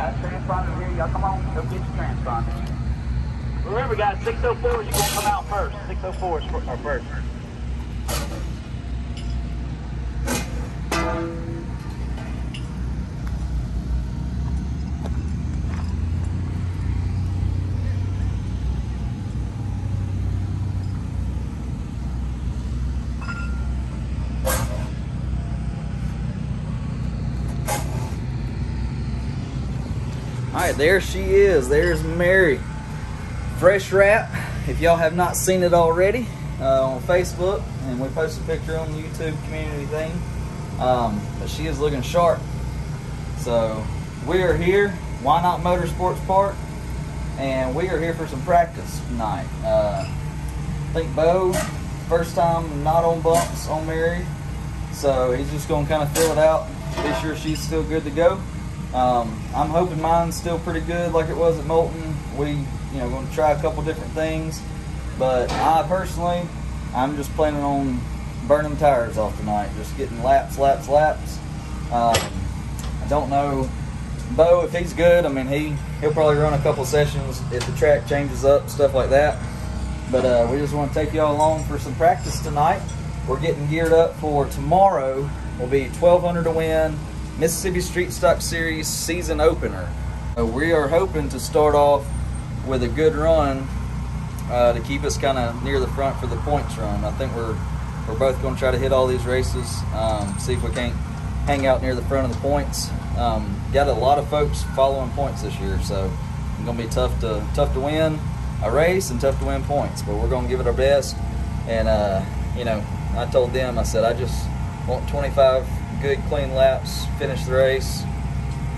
guys. Transponder's here. Y'all come on. Go get your transponder. Remember, guys, 604 is going to come out first. 604 is our first. Alright, there she is. There's Mary. Fresh wrap, if y'all have not seen it already, on Facebook, and we posted a picture on YouTube community thing, but she is looking sharp. So we are here, Why Not Motorsports Park, and we are here for some practice tonight. I think Bo, first time not on bumps on Mary, so he's just going to kind of fill it out, be sure she's still good to go. I'm hoping mine's still pretty good like it was at Moulton. You know, going to try a couple different things, but I personally, I'm just planning on burning tires off tonight, just getting laps. I don't know, Bo, if he's good. I mean, he'll probably run a couple sessions if the track changes up, stuff like that. But we just want to take y'all along for some practice tonight. We're getting geared up for tomorrow. Will be 1200 to win Mississippi Street Stock Series season opener. So we are hoping to start off with a good run to keep us kind of near the front for the points run. I think we're both going to try to hit all these races, see if we can't hang out near the front of the points. Got a lot of folks following points this year, so it's going to be tough to win a race and tough to win points, but we're going to give it our best. And you know, I told them, I said, I just want 25 good clean laps, finish the race.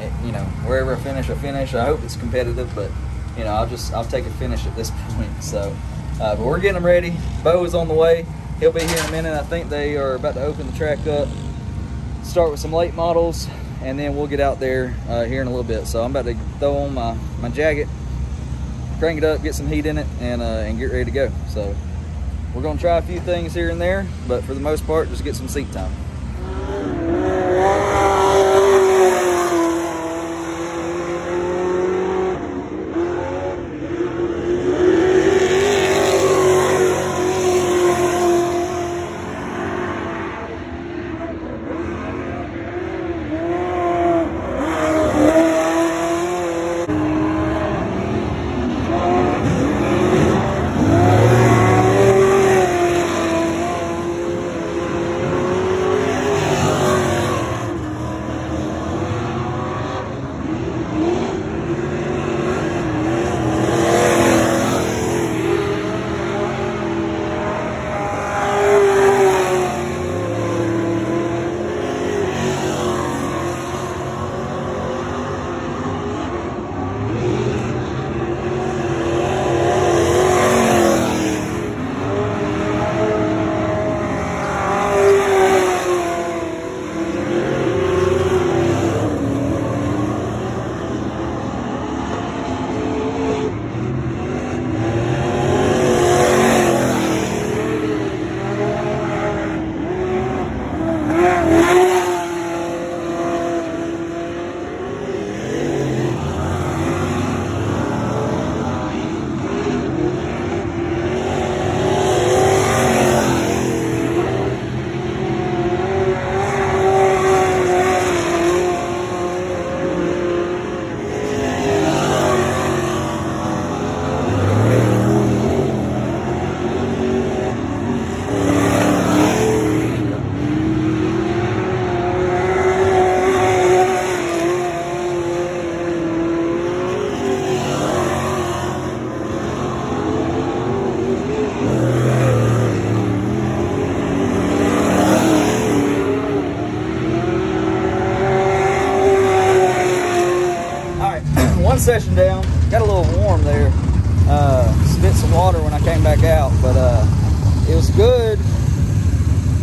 It, you know, wherever I finish, I finish. I hope it's competitive, but you know, I'll take a finish at this point. So, but we're getting them ready. Bo is on the way. He'll be here in a minute. I think they are about to open the track up, start with some late models, and then we'll get out there here in a little bit. So I'm about to throw on my jacket, crank it up, get some heat in it, and get ready to go. So we're gonna try a few things here and there, but for the most part, just get some seat time. Session down, got a little warm there, spit some water when I came back out, but it was good.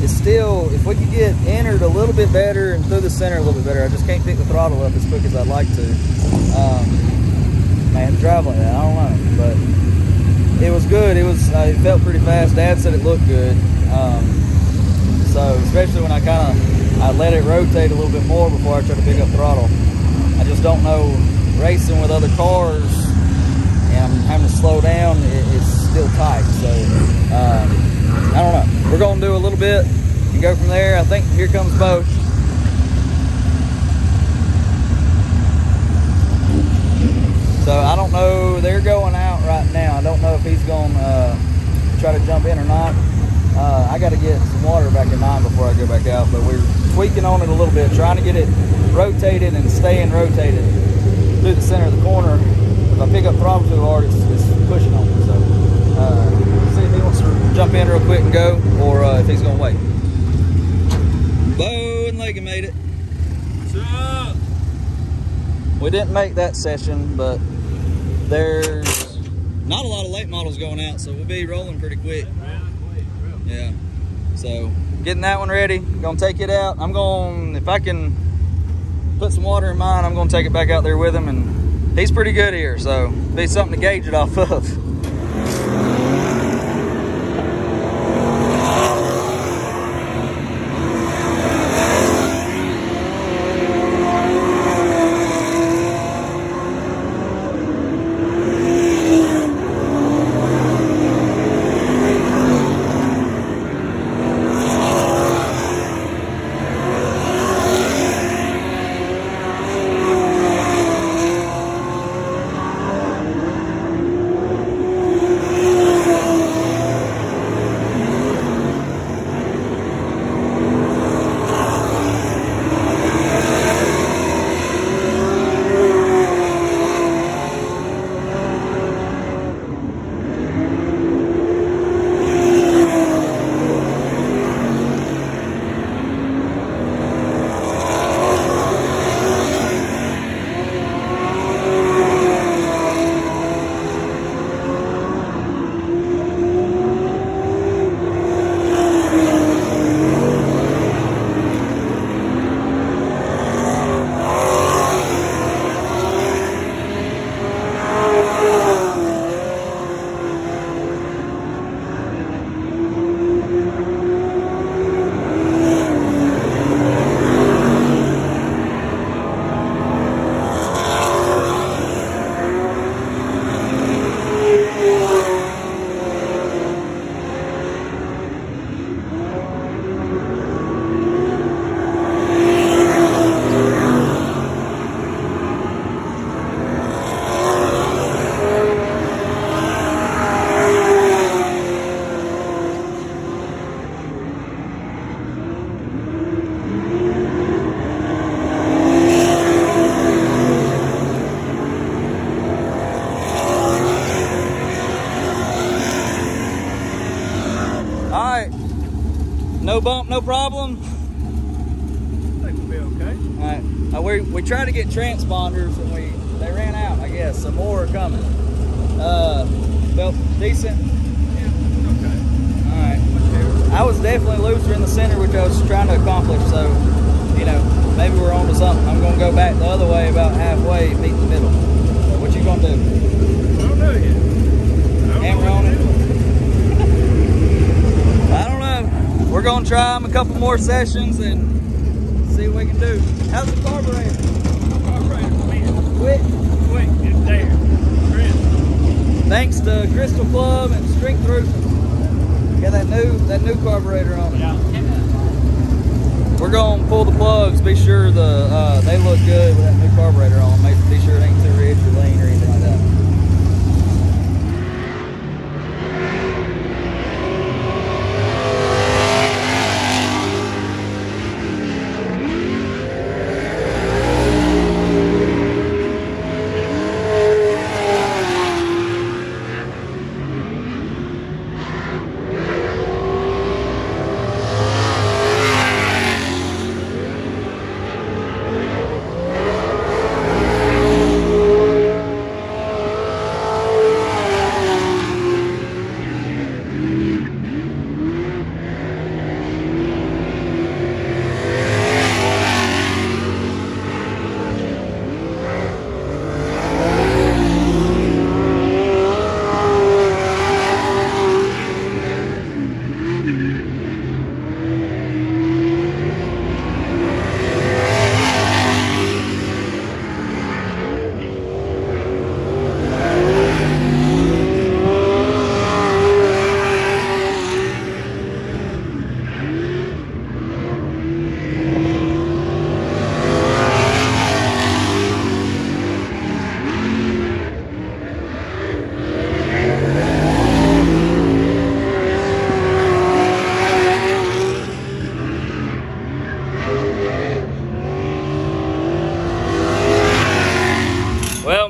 It's still, if we could get entered a little bit better and through the center a little bit better, I just can't pick the throttle up as quick as I'd like to. Man, drive like that, I don't know, but it was good. It was, it felt pretty fast. Dad said it looked good, so especially when I kind of let it rotate a little bit more before I try to pick up throttle. I just don't know racing with other cars and I'm having to slow down, it's still tight. So I don't know, we're gonna do a little bit and go from there. I think here comes Bo. So I don't know, they're going out right now. I don't know if he's gonna try to jump in or not. I gotta get some water back in mine before I go back out, but we're tweaking on it a little bit, trying to get it rotated and staying rotated through the center of the corner. If I pick up throttle too hard, it's pushing on me. So see if he wants to jump in real quick and go, or if he's gonna wait. Bo and Lakin made it. What's up? We didn't make that session, but there's not a lot of late models going out, so we'll be rolling pretty quick. Yeah, so getting that one ready, gonna take it out. I'm gonna, if I can put some water in mine, I'm gonna take it back out there with him, and he's pretty good here, so it'll be something to gauge it off of. No bump, no problem. I think we'll be okay. All right, we tried to get transponders and they ran out, I guess. Some more are coming. Felt decent. Yeah, okay. All right. I was definitely looser in the center, which I was trying to accomplish. So, you know, maybe we're on to something. I'm gonna go back the other way about halfway, meet the middle. So what you gonna do? I don't know yet. Hammer on it. I don't know. We're gonna try them a couple more sessions and see what we can do. How's the carburetor? Quick, it's there. Chris. Thanks to Crystal Club and Strength Roof. Got that new carburetor on it. Yeah. We're gonna pull the plugs. Be sure they look good with that new carburetor on. Be sure it ain't too rich or lean or anything like that.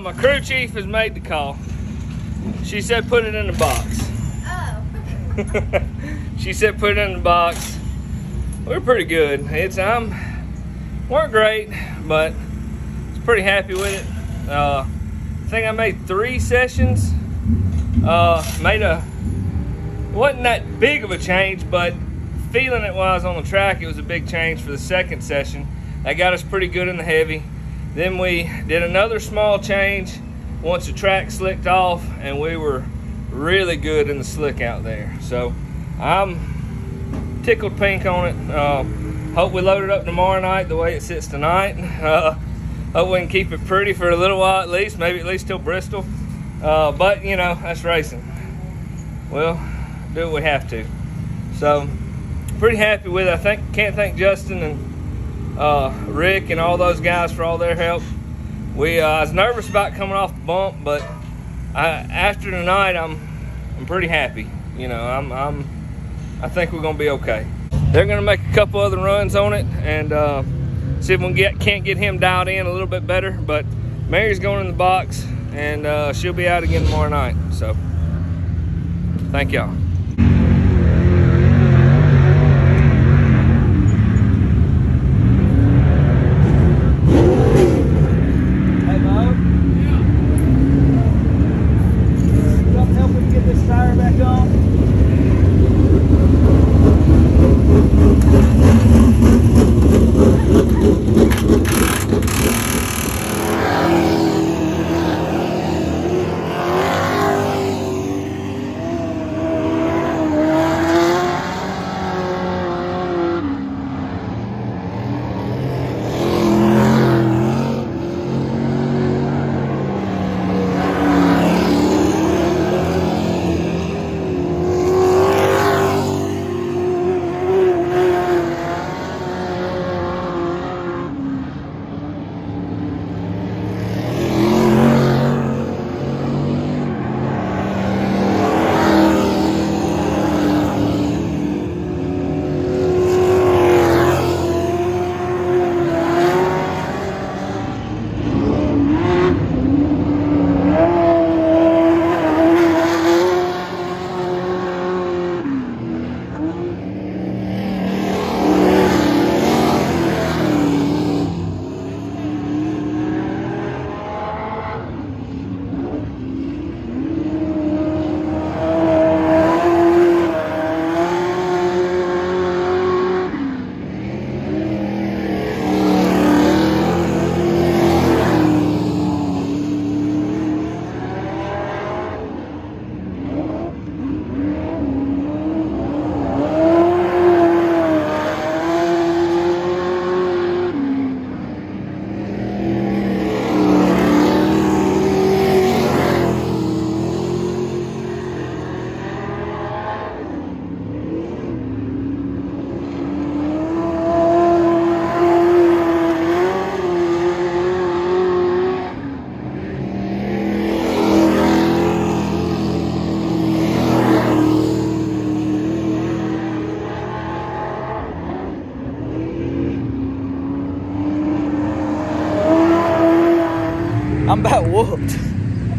my crew chief has made the call. She said put it in the box. Oh. She said put it in the box. We're pretty good. Weren't great, but I was pretty happy with it. I think I made 3 sessions. Wasn't that big of a change, but feeling it while I was on the track, it was a big change for the second session. That got us pretty good in the heavy. Then we did another small change once the track slicked off, and we were really good in the slick out there. So I'm tickled pink on it. Hope we load it up tomorrow night the way it sits tonight. Hope we can keep it pretty for a little while at least, maybe at least till Bristol. But you know, that's racing. We'll do what we have to. So pretty happy with it. Can't thank Justin and Rick and all those guys for all their help. I was nervous about coming off the bump, but after tonight, I'm pretty happy. You know, I think we're gonna be okay. They're gonna make a couple other runs on it and see if we can't get him dialed in a little bit better. But Mary's going in the box, and she'll be out again tomorrow night. So thank y'all.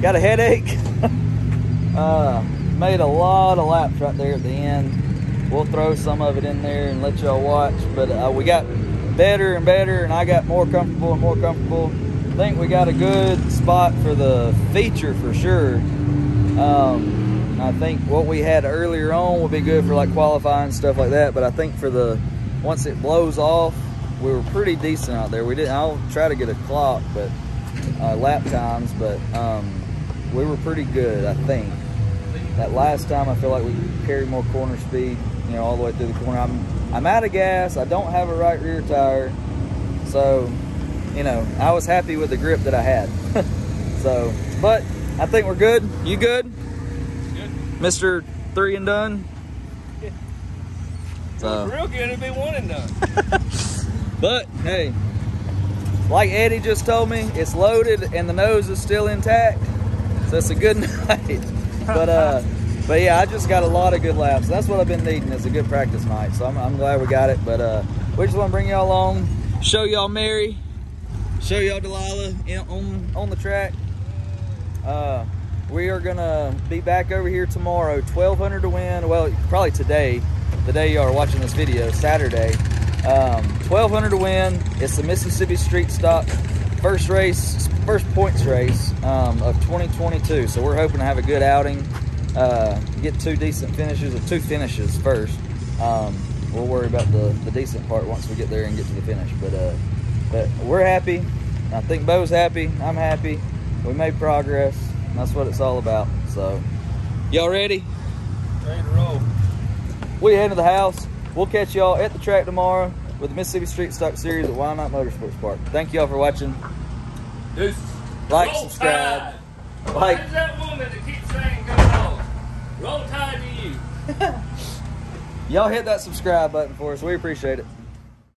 Got a headache. Made a lot of laps right there at the end. We'll throw some of it in there and let y'all watch, but we got better and better, and I got more comfortable and more comfortable. I think we got a good spot for the feature for sure. I think what we had earlier on will be good for like qualifying and stuff like that, but I think for once it blows off, we were pretty decent out there. I'll try to get a clock, but lap times, but we were pretty good, I think. That last time, I feel like we carried more corner speed, you know, all the way through the corner. I'm out of gas. I don't have a right rear tire. So, you know, I was happy with the grip that I had. So, but I think we're good. You good? Good. Mr. 3 and done? Yeah. So. Real good, it'd be 1 and done. But, hey. Like Eddie just told me, it's loaded and the nose is still intact, so it's a good night. But yeah, I just got a lot of good laps. That's what I've been needing, is a good practice night. So I'm glad we got it. But we just want to bring y'all along, show y'all Mary, show y'all Delilah on the track, We are gonna be back over here tomorrow, 1200 to win. Well, probably today, the day you are watching this video, Saturday. 1200 to win. It's the Mississippi Street Stock first race, first points race of 2022. So we're hoping to have a good outing, get two decent finishes, or two finishes first. We'll worry about the decent part once we get there and get to the finish. But we're happy. I think Bo's happy. I'm happy. We made progress. And that's what it's all about. So, y'all ready? Ready to roll. We head to the house. We'll catch y'all at the track tomorrow with the Mississippi Street Stock Series at Why Not Motorsports Park. Thank y'all for watching. Deuces. Like, roll subscribe. Tide. Like. Where's that woman that keeps saying go home? Roll Tide to you. Y'all hit that subscribe button for us. We appreciate it.